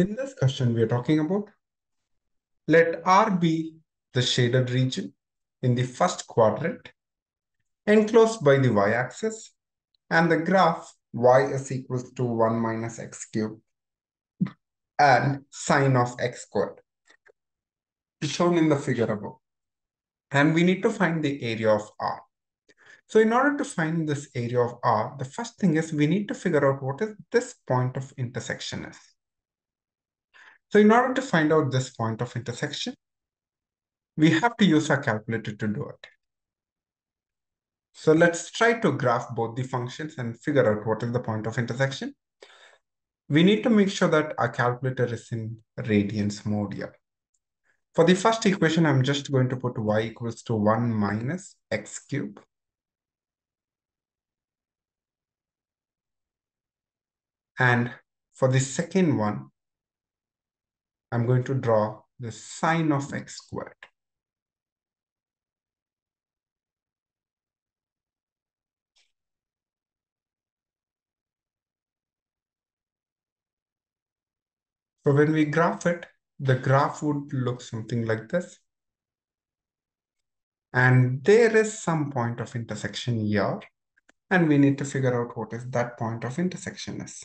In this question, we are talking about let R be the shaded region in the first quadrant enclosed by the y-axis and the graph y is equals to 1 minus x cubed and sine of x squared shown in the figure above. And we need to find the area of R. So in order to find this area of R, the first thing is we need to figure out what is this point of intersection is. So in order to find out this point of intersection, we have to use our calculator to do it. So let's try to graph both the functions and figure out what is the point of intersection. We need to make sure that our calculator is in radians mode here. For the first equation, I'm just going to put y equals to 1 minus x cubed. And for the second one, I'm going to draw the sine of x squared. So when we graph it, the graph would look something like this. And there is some point of intersection here, and we need to figure out what is that point of intersection is.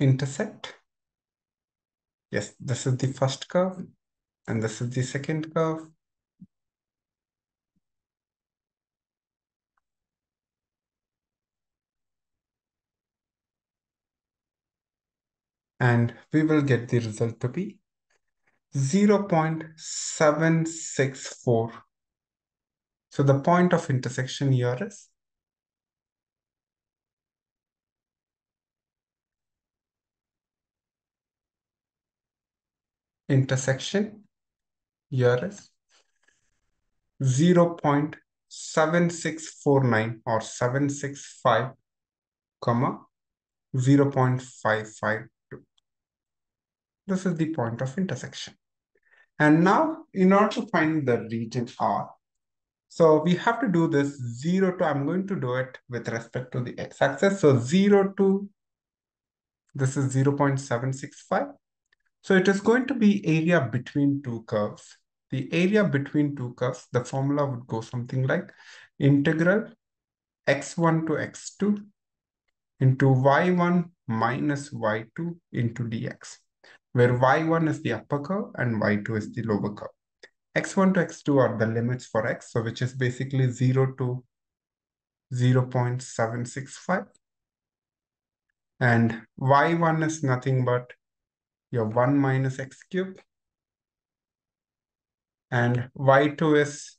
Intersect. Yes, this is the first curve and this is the second curve. And we will get the result to be 0.764. So the point of intersection here is 0.7649 or 765, 0.55. This is the point of intersection. And now, in order to find the region R, so we have to do this I'm going to do it with respect to the x-axis. So this is 0.765. So it is going to be area between two curves. The area between two curves, the formula would go something like integral x1 to x2 into y1 minus y2 into dx, where y1 is the upper curve and y2 is the lower curve. x1 to x2 are the limits for x, so which is basically 0 to 0.765. And y1 is nothing but your 1 minus x cubed. And y2 is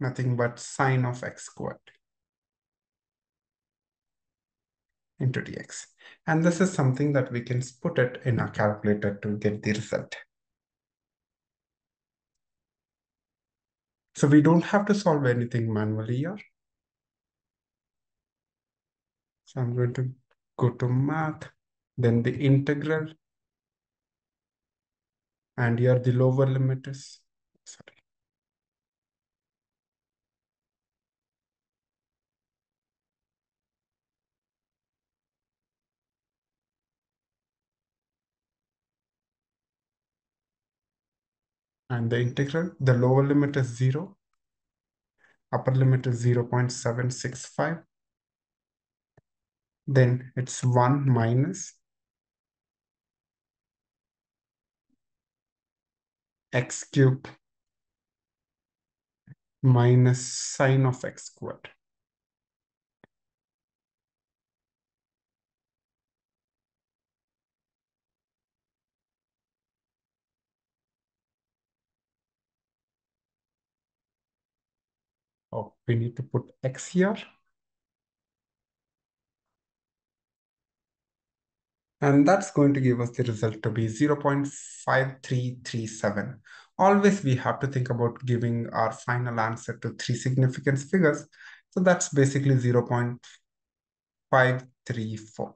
nothing but sine of x squared into dx. And this is something that we can put it in our calculator to get the result. So we don't have to solve anything manually here. So I'm going to go to math, then the integral, and here the lower limit is, and the integral, the lower limit is 0, upper limit is 0.765. Then it's 1 minus x cubed minus sine of x squared. Oh, we need to put x here. And that's going to give us the result to be 0.5337. Always we have to think about giving our final answer to three significance figures. So that's basically 0.534.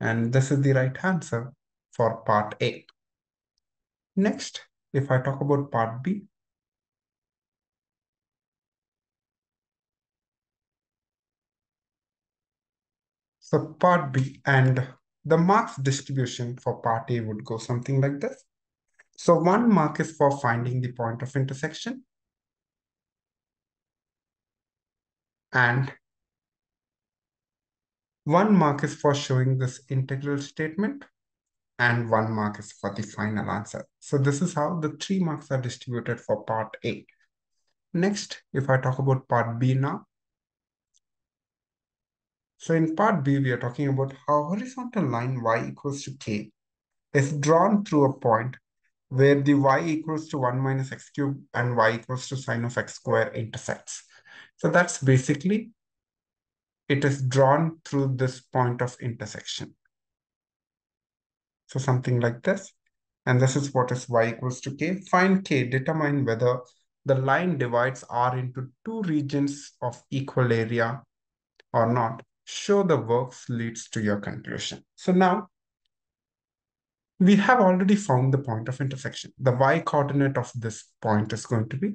And this is the right answer for part A. Next, If I talk about part B, so part B and the marks distribution for part A would go something like this. So 1 mark is for finding the point of intersection, and 1 mark is for showing this integral statement, and 1 mark is for the final answer. So this is how the 3 marks are distributed for part A. Next, if I talk about part B now. So in part B, we are talking about how horizontal line y = k is drawn through a point where the y = 1 minus x cubed and y = sin of x square intersects. So that's basically, it is drawn through this point of intersection. So something like this, and this is what is y = k. Find k, determine whether the line divides R into 2 regions of equal area or not. Show the works leads to your conclusion. So now we have already found the point of intersection. The y-coordinate of this point is going to be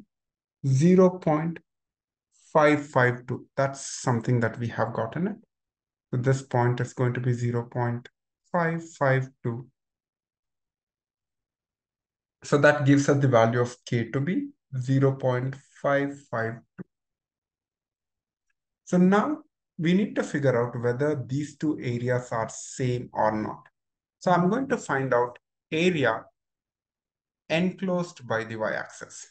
0.552. That's something that we have gotten it. So this point is going to be 0.552. So that gives us the value of k to be 0.552. So now we need to figure out whether these 2 areas are same or not. So I'm going to find out area enclosed by the y-axis.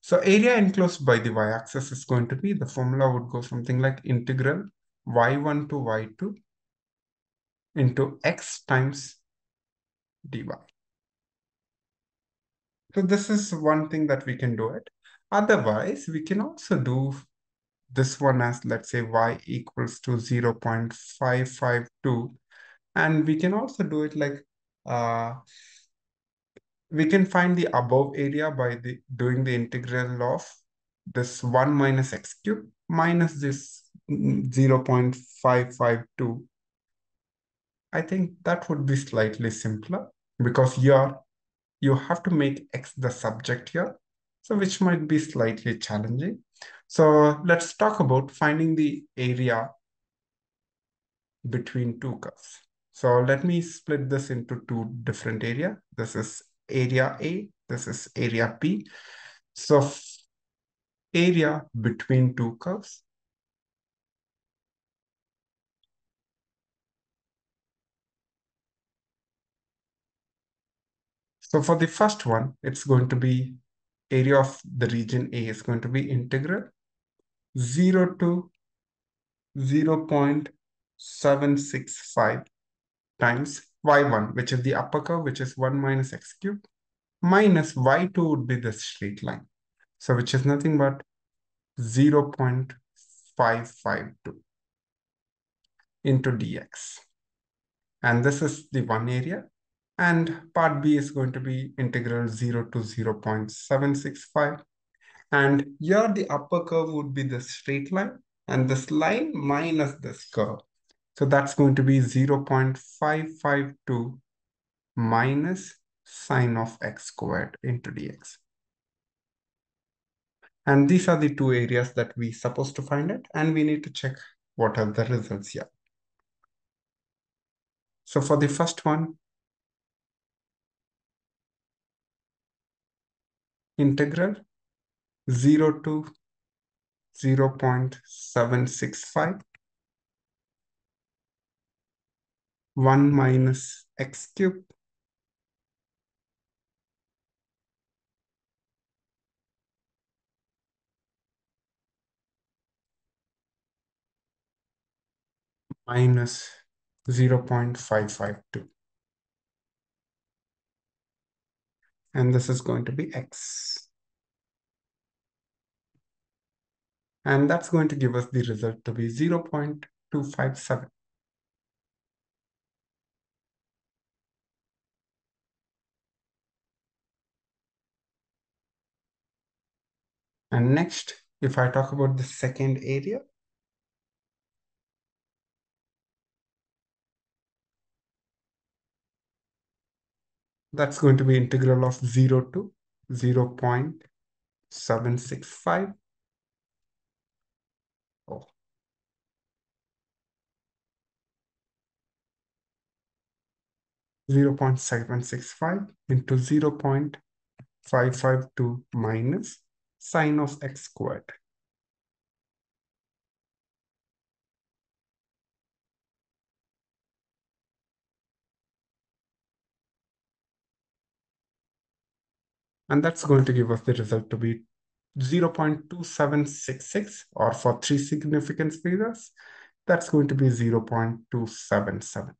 So area enclosed by the y-axis is going to be, the formula would go something like integral y1 to y2 into x times dy. So this is one thing that we can do it. Otherwise, we can also do this one as, let's say, y = 0.552. And we can also do it like, we can find the above area by doing the integral of this 1 minus x cubed minus this 0.552. I think that would be slightly simpler, because here you have to make x the subject here, so which might be slightly challenging. So let's talk about finding the area between 2 curves. So let me split this into 2 different areas. This is area A, this is area P. So area between 2 curves. So for the first one, it's going to be area of the region A is going to be integral 0 to 0.765 times y1, which is the upper curve, which is 1 minus x cubed, minus y2 would be the straight line, so which is nothing but 0.552 into dx. And this is the one area, and part B is going to be integral 0 to 0.765, and here the upper curve would be the straight line and this line minus this curve. So that's going to be 0.552 minus sin of x squared into dx. And these are the 2 areas that we're supposed to find it, and we need to check what are the results here. So for the first one, integral 0 to 0.765 1 minus x cubed minus 0.552. And this is going to be x. And that's going to give us the result to be 0.257. And next, if I talk about the second area, That's going to be integral of 0 to 0.765. Oh. (0.765) into 0.552 minus sine of x squared. And that's going to give us the result to be 0.2766, or for three significance periods, that's going to be 0.277.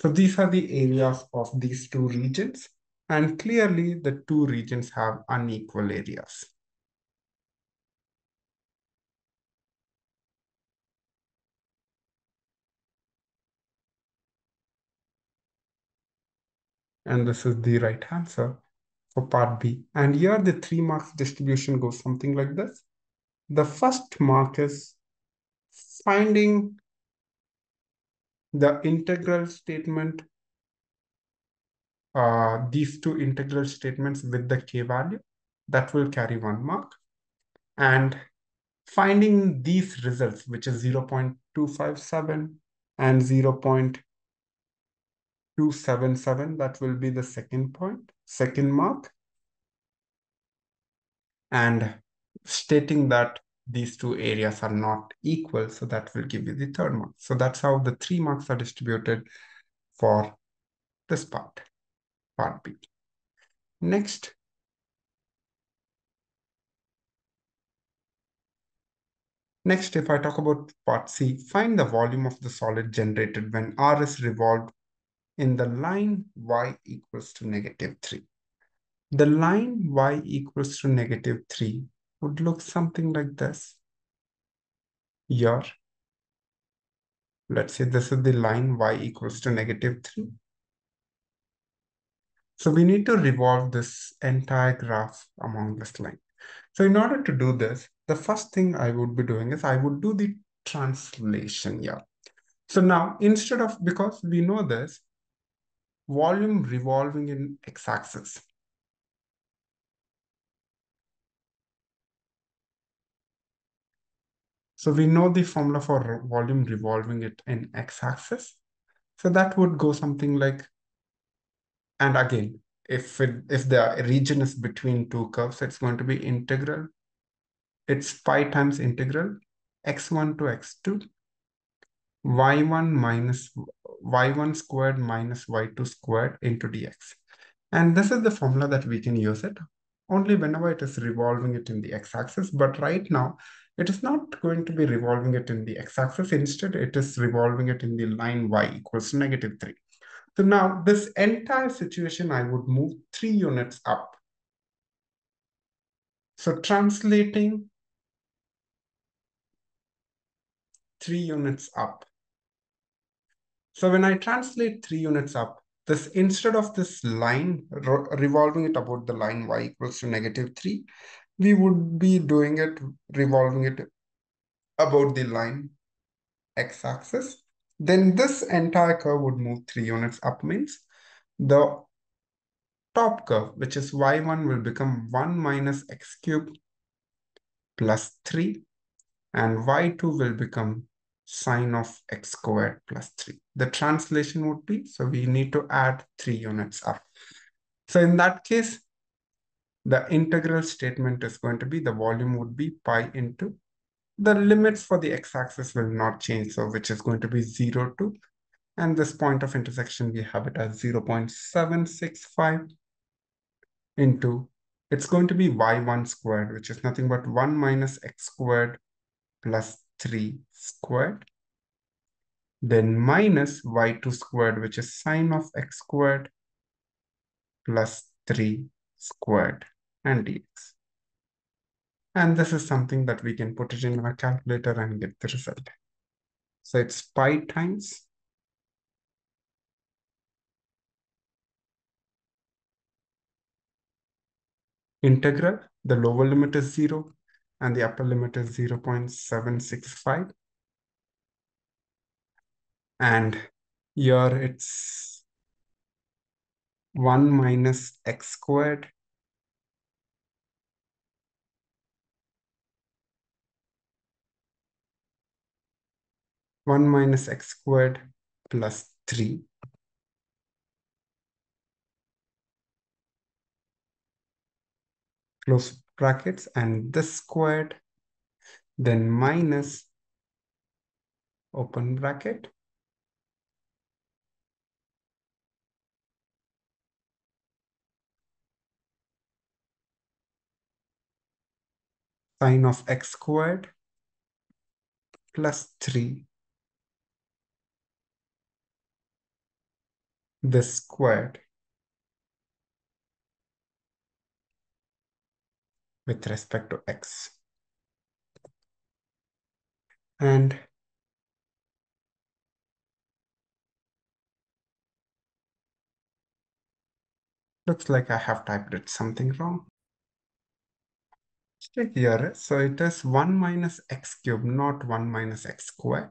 So these are the areas of these two regions, and clearly the two regions have unequal areas. And this is the right answer for part B. And here the 3 marks distribution goes something like this. The first mark is finding the integral statement, these two integral statements with the k value, that will carry 1 mark. And finding these results, which is 0.257 and 0.277, that will be the second mark. And stating that these two areas are not equal, so that will give you the 3rd mark. So that's how the 3 marks are distributed for this part, part B. Next, if I talk about part C, find the volume of the solid generated when R is revolved in the line y equals to -3. The line y equals to -3 would look something like this. Here, let's say this is the line y equals to -3. So we need to revolve this entire graph among this line. So in order to do this, the first thing I would be doing is I would do the translation here. So now, instead of, because we know this, volume revolving in x-axis. So we know the formula for volume revolving it in x-axis. So that would go something like, and again, if the region is between two curves, it's going to be integral. It's pi times integral x1 to x2, y1 squared minus y2 squared into dx. And this is the formula that we can use it only whenever it is revolving it in the x-axis. But right now, it is not going to be revolving it in the x-axis. Instead, it is revolving it in the line y equals to -3. So now this entire situation, I would move 3 units up. So translating 3 units up. So when I translate 3 units up, this, instead of this line revolving it about the line y equals to -3, we would be doing it, revolving it about the line x-axis. Then this entire curve would move 3 units up, means the top curve, which is y1, will become 1 minus x cubed plus 3, and y2 will become sine of x squared plus 3. The translation would be, so we need to add 3 units up. So in that case, the integral statement is going to be, the volume would be pi into, the limits for the x-axis will not change, so which is going to be 0 to, and this point of intersection, we have it as 0.765 into, it's going to be y1 squared, which is nothing but 1 minus x squared plus 3 squared, then minus y2 squared, which is sine of x squared plus 3 squared and dx. And this is something that we can put it in our calculator and get the result. So it's pi times integral, the lower limit is 0 and the upper limit is 0.765. And here it's 1 minus x squared plus 3 close brackets, and this squared, then minus open bracket sine of x squared plus 3 this squared with respect to x. And looks like I have typed it something wrong. Check here. So it is 1 minus x cubed, not 1 minus x squared.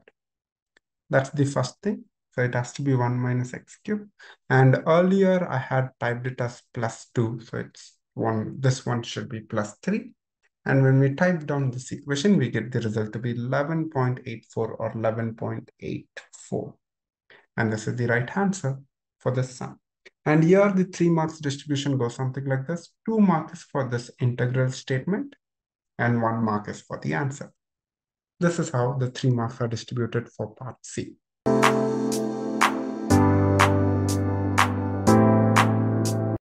That's the first thing. So it has to be 1 minus x cubed. And earlier I had typed it as plus 2. So it's one. This one should be plus 3. And when we type down this equation, we get the result to be 11.84 or 11.84. And this is the right answer for this sum. And here the 3 marks distribution goes something like this. 2 marks is for this integral statement and 1 mark is for the answer. This is how the 3 marks are distributed for part C.